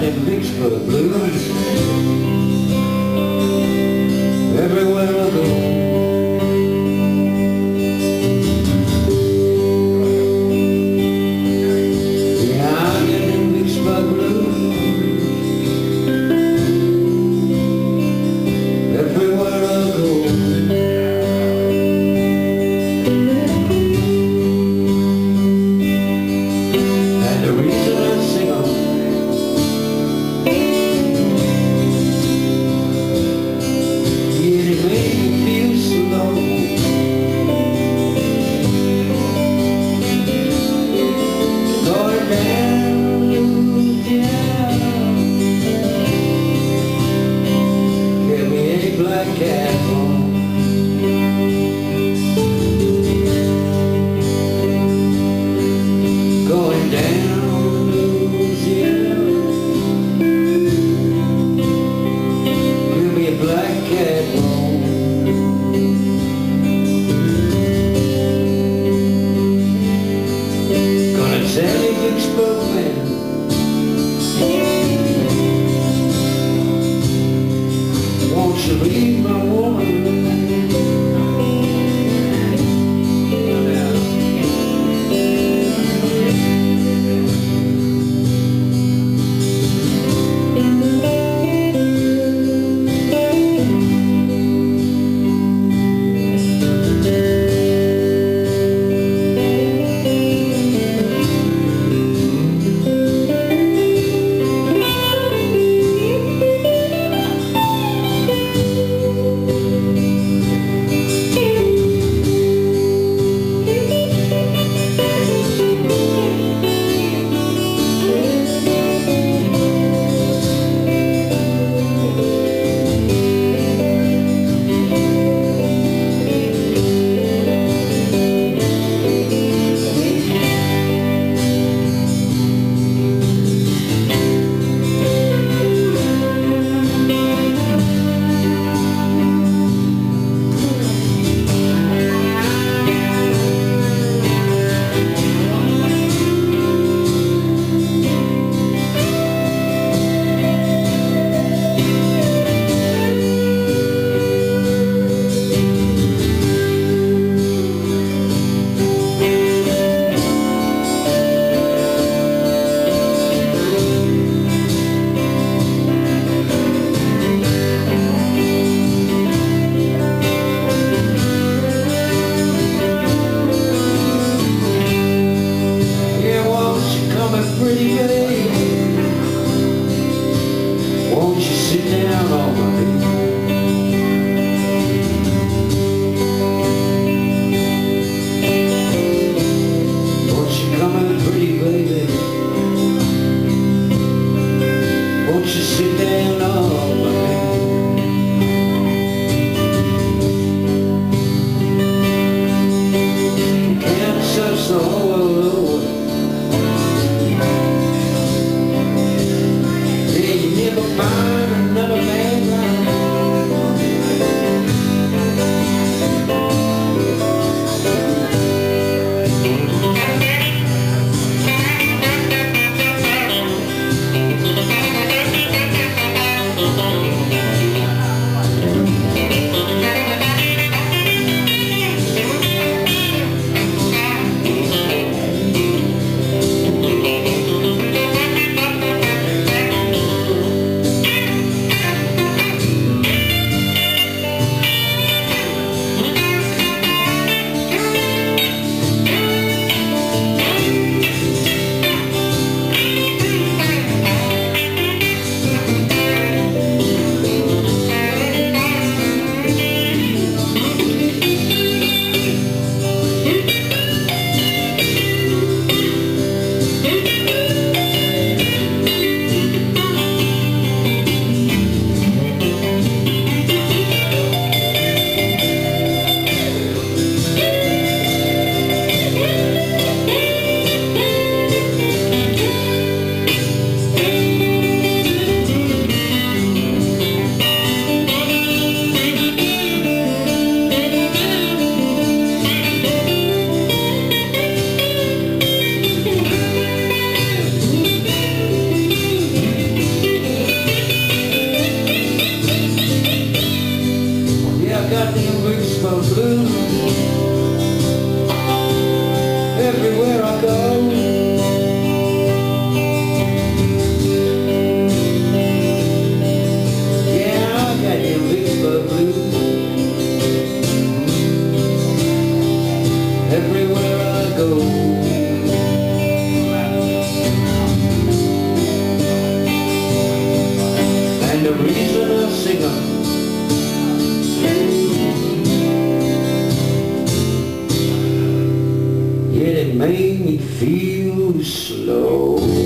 down in Vicksburg blues. Everywhere I go. everywhere I go. The reason I sing up, yet it made me feel slow.